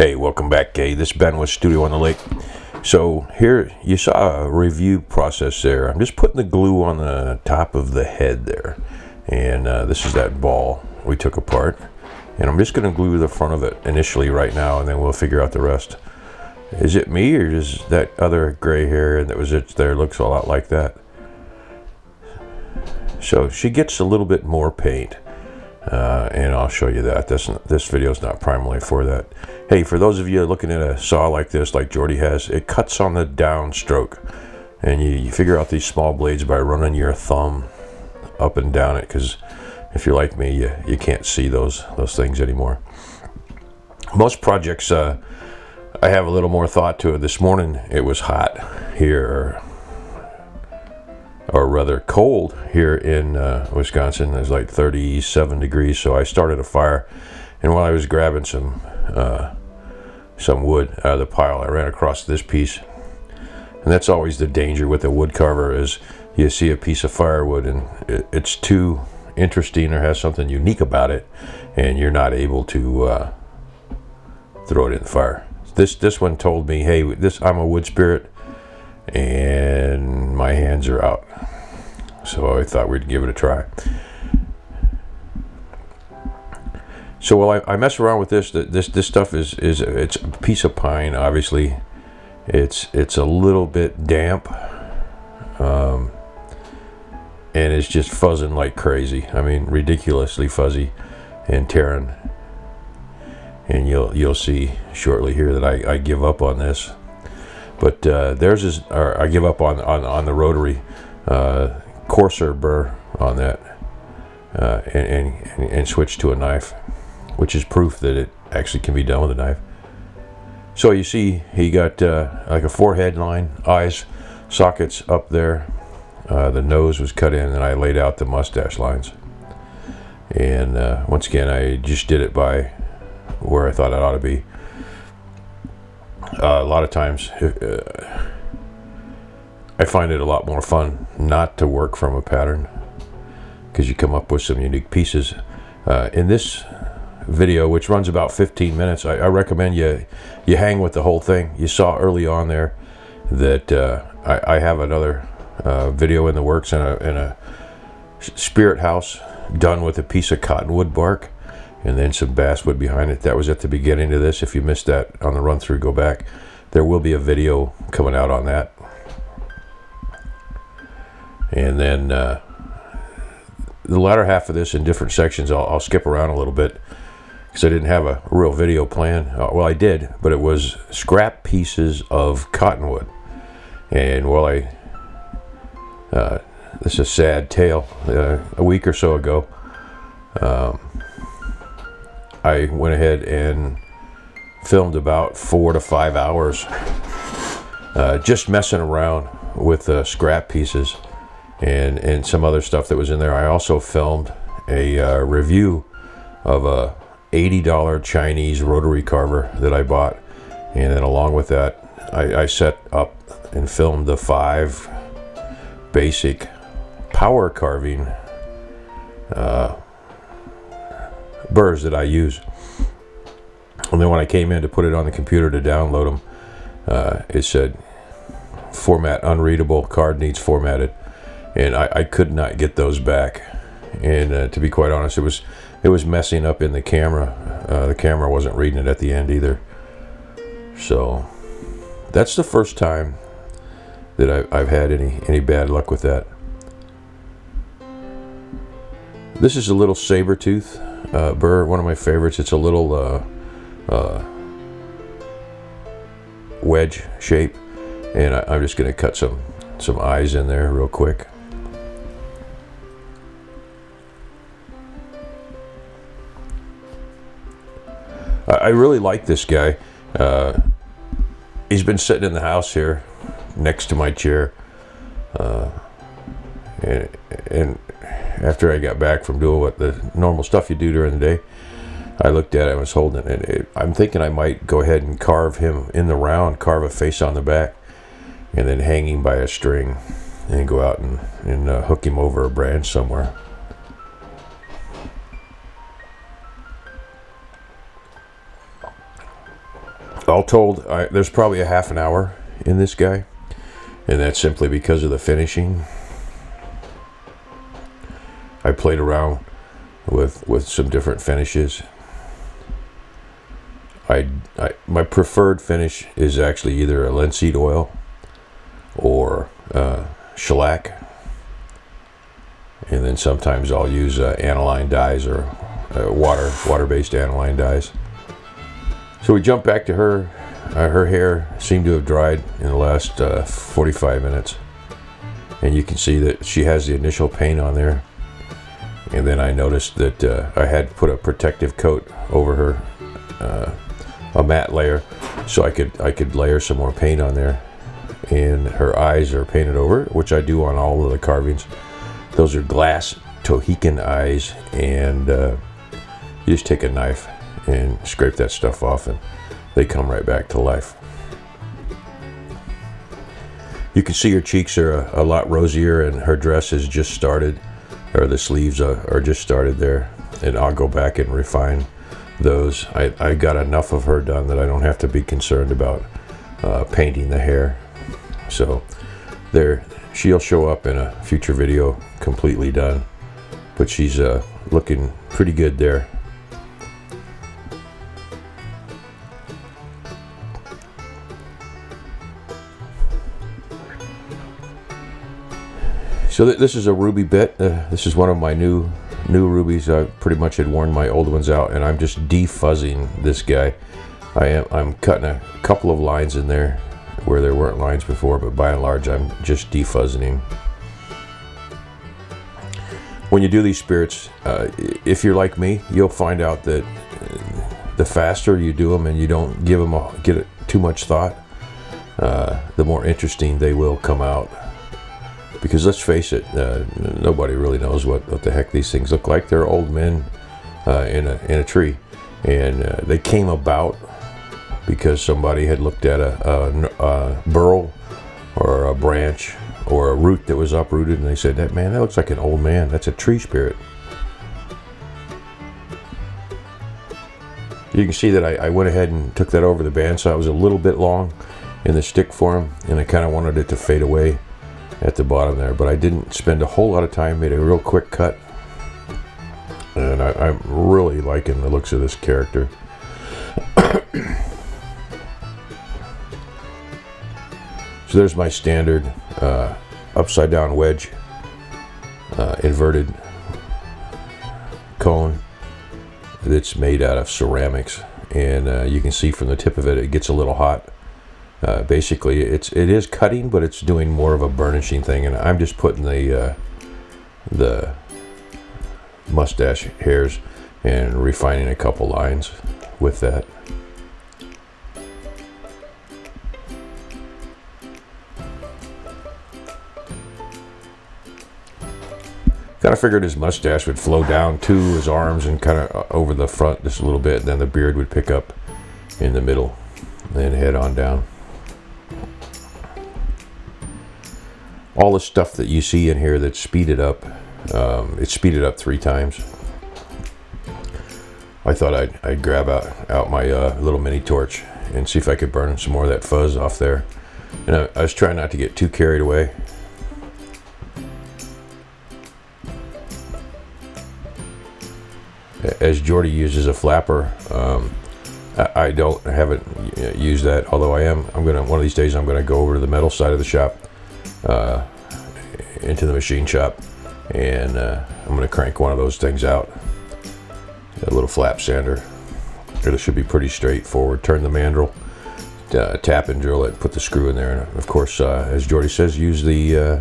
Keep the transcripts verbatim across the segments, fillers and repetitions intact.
Hey, welcome back. Hey, this is Ben with Studio on the Lake. So here you saw a review process there. I'm just putting the glue on the top of the head there. And uh, this is that ball we took apart. And I'm just going to glue the front of it initially right now, and then we'll figure out the rest. Is it me, or is that other gray hair that was it there looks a lot like that? So she gets a little bit more paint. Uh, and I'll show you that. This, this video is not primarily for that. Hey, for those of you looking at a saw like this, like Jordy has, it cuts on the downstroke. And you, you figure out these small blades by running your thumb up and down it, because if you're like me, you, you can't see those, those things anymore. Most projects, uh, I have a little more thought to it. This morning, it was hot here, or rather cold here in uh, Wisconsin. It was like thirty-seven degrees, so I started a fire, and while I was grabbing some uh, some wood out of the pile, I ran across this piece. And that's always the danger with a wood carver, is you see a piece of firewood and it, it's too interesting or has something unique about it, and you're not able to uh, throw it in the fire. This this one told me, hey, this I'm a wood spirit, and my hands are out. So I thought we'd give it a try. So while I, I mess around with this, this this stuff is is it's a piece of pine. Obviously, it's it's a little bit damp, um, and it's just fuzzing like crazy. I mean, ridiculously fuzzy and tearing. And you'll you'll see shortly here that I, I give up on this. But uh, theirs is, or I give up on, on, on the rotary, uh, coarser burr on that, uh, and, and, and switch to a knife, which is proof that it actually can be done with a knife. So you see he got uh, like a forehead line, eyes, sockets up there. Uh, the nose was cut in, and I laid out the mustache lines. And uh, once again, I just did it by where I thought it ought to be. Uh, a lot of times uh, I find it a lot more fun not to work from a pattern, because you come up with some unique pieces. Uh, in this video, which runs about fifteen minutes, I, I recommend you you hang with the whole thing. You saw early on there that uh, I, I have another uh, video in the works in a, in a spirit house done with a piece of cottonwood bark and then some basswood behind it. That was at the beginning of this. If you missed that on the run through, go back. There will be a video coming out on that. And then uh, the latter half of this in different sections, I'll, I'll skip around a little bit, because I didn't have a real video plan. Uh, well, I did, but it was scrap pieces of cottonwood. And while I, uh, this is a sad tale, uh, a week or so ago, um, I went ahead and filmed about four to five hours uh, just messing around with uh, scrap pieces and, and some other stuff that was in there. I also filmed a uh, review of a eighty dollar Chinese rotary carver that I bought. And then along with that, I, I set up and filmed the five basic power carving uh, burrs that I use. And then when I came in to put it on the computer to download them, uh, it said format unreadable, card needs formatted, and I, I could not get those back. And uh, to be quite honest, it was it was messing up in the camera. Uh, the camera wasn't reading it at the end either. So that's the first time that I, I've had any any bad luck with that. This is a little saber tooth uh, burr, one of my favorites. It's a little uh, uh, wedge shape, and I, I'm just going to cut some some eyes in there real quick. I, I really like this guy. Uh, he's been sitting in the house here next to my chair, uh, and. and after I got back from doing what the normal stuff you do during the day, I looked at it, I was holding it, and it, I'm thinking I might go ahead and carve him in the round, carve a face on the back, and then hang him by a string, and go out and, and uh, hook him over a branch somewhere. all told, I, there's probably a half an hour in this guy, and that's simply because of the finishing. I played around with with some different finishes. I, I my preferred finish is actually either a linseed oil or uh, shellac, and then sometimes I'll use uh, aniline dyes or uh, water water-based aniline dyes. So we jump back to her. Uh, her hair seemed to have dried in the last uh, forty-five minutes, and you can see that she has the initial paint on there. And then I noticed that uh, I had put a protective coat over her, uh, a matte layer, so I could I could layer some more paint on there. And her eyes are painted over, which I do on all of the carvings. Those are glass Tohican eyes, and uh, you just take a knife and scrape that stuff off, and they come right back to life. You can see her cheeks are a, a lot rosier, and her dress has just started, or the sleeves are, are just started there, and I'll go back and refine those. I, I got enough of her done that I don't have to be concerned about uh, painting the hair. So there, she'll show up in a future video completely done, but she's uh, looking pretty good there. So th this is a ruby bit. Uh, this is one of my new new rubies. I pretty much had worn my old ones out, and I'm just defuzzing this guy. I am I'm cutting a couple of lines in there where there weren't lines before, but by and large I'm just defuzzing him. When you do these spirits, uh, if you're like me, you'll find out that the faster you do them and you don't give them a, get it too much thought, uh, the more interesting they will come out. Because let's face it, uh, nobody really knows what, what the heck these things look like. They're old men uh, in, a, in a tree. And uh, they came about because somebody had looked at a, a, a burl or a branch or a root that was uprooted, and they said, "That man, that looks like an old man. That's a tree spirit." You can see that I, I went ahead and took that over the bandsaw. It was a little bit long in the stick form, and I kind of wanted it to fade away at the bottom there, but I didn't spend a whole lot of time. Made a real quick cut, and I, I'm really liking the looks of this character. So there's my standard uh, upside down wedge, uh, inverted cone that's made out of ceramics, and uh, you can see from the tip of it, it gets a little hot. Uh, basically, it's it is cutting, but it's doing more of a burnishing thing, and I'm just putting the uh, the mustache hairs and refining a couple lines with that. Kind of figured his mustache would flow down to his arms and kind of over the front just a little bit, and then the beard would pick up in the middle and head on down. All the stuff that you see in here that's speeded up, um, it's speeded up three times. I thought I'd, I'd grab out, out my uh, little mini torch and see if I could burn some more of that fuzz off there. And I, I was trying not to get too carried away. As Jordy uses a flapper, um, I, I don't, I haven't used that, although I am, I'm gonna, one of these days I'm gonna go over to the metal side of the shop, Uh, into the machine shop, and uh, I'm going to crank one of those things out, a little flap sander. It should be pretty straightforward. Turn the mandrel, uh, tap and drill it, put the screw in there, and of course, uh, as Jordy says, use the uh,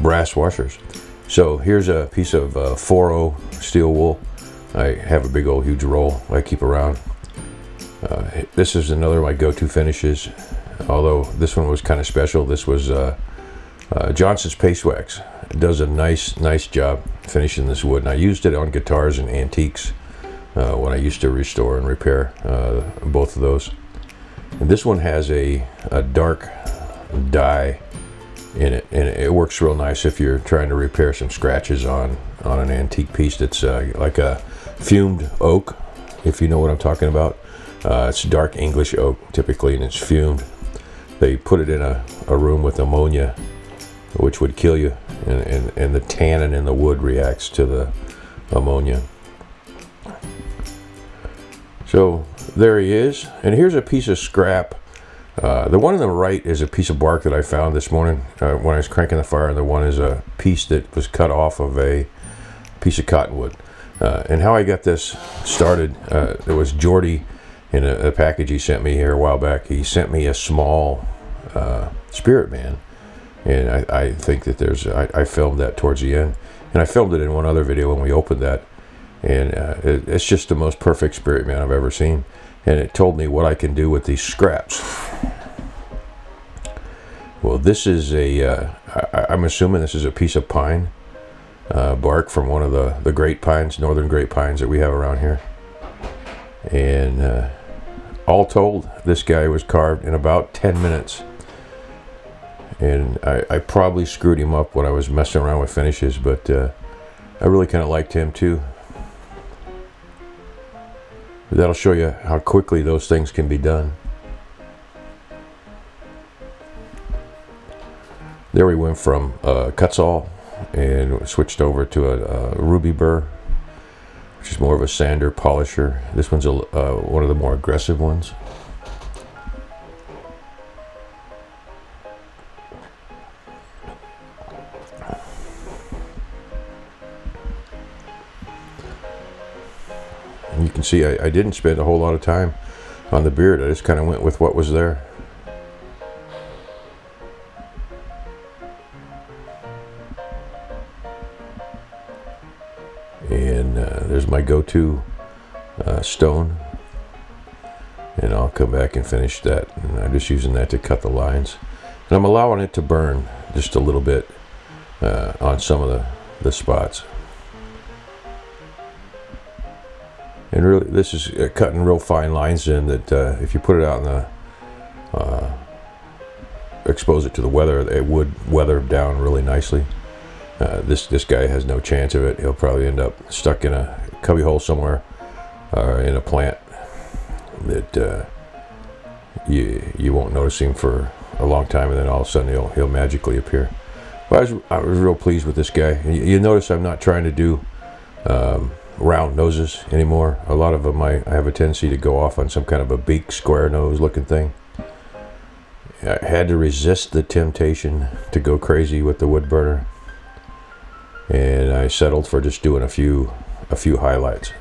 brass washers. So here's a piece of uh, four oh steel wool. I have a big old huge roll I keep around. Uh, this is another of my go-to finishes, although this one was kind of special. This was uh, uh, Johnson's Paste Wax. It does a nice, nice job finishing this wood, and I used it on guitars and antiques uh, when I used to restore and repair uh, both of those. And this one has a, a dark dye in it, and it works real nice if you're trying to repair some scratches on, on an antique piece that's uh, like a fumed oak, if you know what I'm talking about. Uh, it's dark English oak typically, and it's fumed. They put it in a, a room with ammonia, which would kill you, and, and, and the tannin in the wood reacts to the ammonia. So there he is, and here's a piece of scrap. Uh, the one on the right is a piece of bark that I found this morning uh, when I was cranking the fire, and the one is a piece that was cut off of a piece of cottonwood. Uh, and how I got this started, uh, there was Jordy in a, a package he sent me here a while back. He sent me a small uh, Spirit Man, and I, I think that there's, I, I filmed that towards the end, and I filmed it in one other video when we opened that, and uh, it, it's just the most perfect Spirit Man I've ever seen. And it told me what I can do with these scraps. Well, this is a, uh, I, I'm assuming this is a piece of pine uh, bark from one of the, the great pines, northern great pines that we have around here. And uh, all told, this guy was carved in about ten minutes. And I, I probably screwed him up when I was messing around with finishes, but uh, I really kind of liked him too. That'll show you how quickly those things can be done. There we went from uh, Cutsall and switched over to a, a Ruby Burr, which is more of a sander polisher. This one's a, uh, one of the more aggressive ones. You can see I, I didn't spend a whole lot of time on the beard. I just kind of went with what was there. And uh, there's my go-to uh, stone. And I'll come back and finish that. And I'm just using that to cut the lines. And I'm allowing it to burn just a little bit uh, on some of the, the spots. And really, this is uh, cutting real fine lines in that uh, if you put it out in the, uh, expose it to the weather, it would weather down really nicely. Uh, this, this guy has no chance of it. He'll probably end up stuck in a cubby hole somewhere uh, in a plant that uh, you, you won't notice him for a long time, and then all of a sudden he'll, he'll magically appear. But I was, I was real pleased with this guy. You, you notice I'm not trying to do um, round noses anymore. A lot of them I, I have a tendency to go off on some kind of a beak, square nose looking thing. I had to resist the temptation to go crazy with the wood burner, and I settled for just doing a few a few highlights.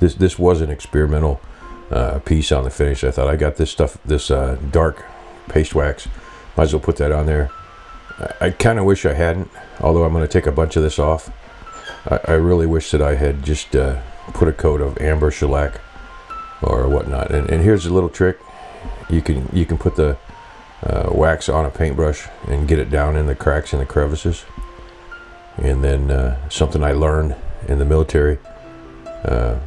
This this was an experimental uh, piece on the finish. I thought I got this stuff, this uh, dark paste wax, might as well put that on there. I kind of wish I hadn't, although I'm going to take a bunch of this off. I, I really wish that I had just uh, put a coat of amber shellac or whatnot. And, and here's a little trick. You can you can put the uh, wax on a paintbrush and get it down in the cracks and the crevices. And then uh, something I learned in the military, uh,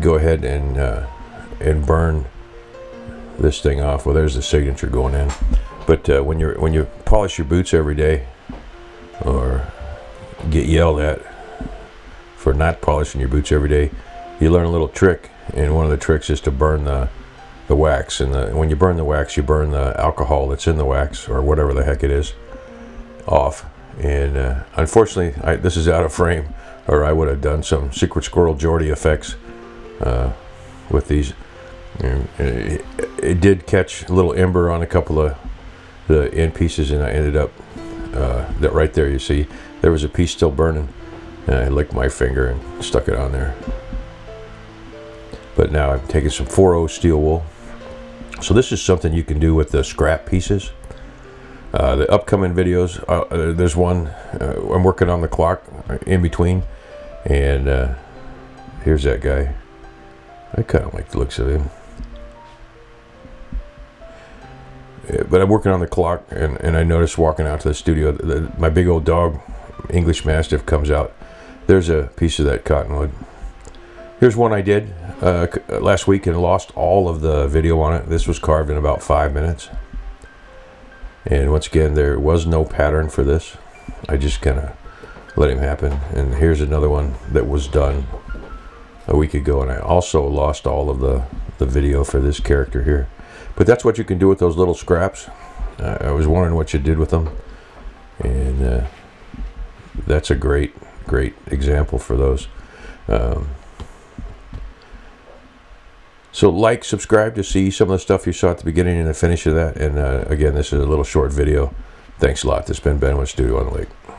go ahead and, uh, and burn this thing off. Well, there's the signature going in. But uh, when you're when you polish your boots every day, or get yelled at for not polishing your boots every day, you learn a little trick. And one of the tricks is to burn the the wax. And the, when you burn the wax, you burn the alcohol that's in the wax, or whatever the heck it is, off. And uh, unfortunately, I, this is out of frame, or I would have done some Secret Squirrel Jordy effects uh, with these. And it, it did catch a little ember on a couple of the end pieces, and I ended up uh, that right there. You see there was a piece still burning, and I licked my finger and stuck it on there. But now I'm taking some four oh steel wool. So this is something you can do with the scrap pieces. Uh, the upcoming videos, uh, there's one uh, I'm working on the clock in between, and uh, here's that guy. I kind of like the looks of him. But I'm working on the clock, and, and I noticed walking out to the studio, the, the, my big old dog, English Mastiff, comes out. There's a piece of that cottonwood. Here's one I did uh, last week and lost all of the video on it. This was carved in about five minutes. And once again, there was no pattern for this. I just kind of let him happen. And here's another one that was done a week ago, and I also lost all of the, the video for this character here. But that's what you can do with those little scraps. Uh, I was wondering what you did with them, and uh, that's a great, great example for those. Um, so like, subscribe to see some of the stuff you saw at the beginning and the finish of that. And uh, again, this is a little short video. Thanks a lot. This has been Ben with Studio on the Lake.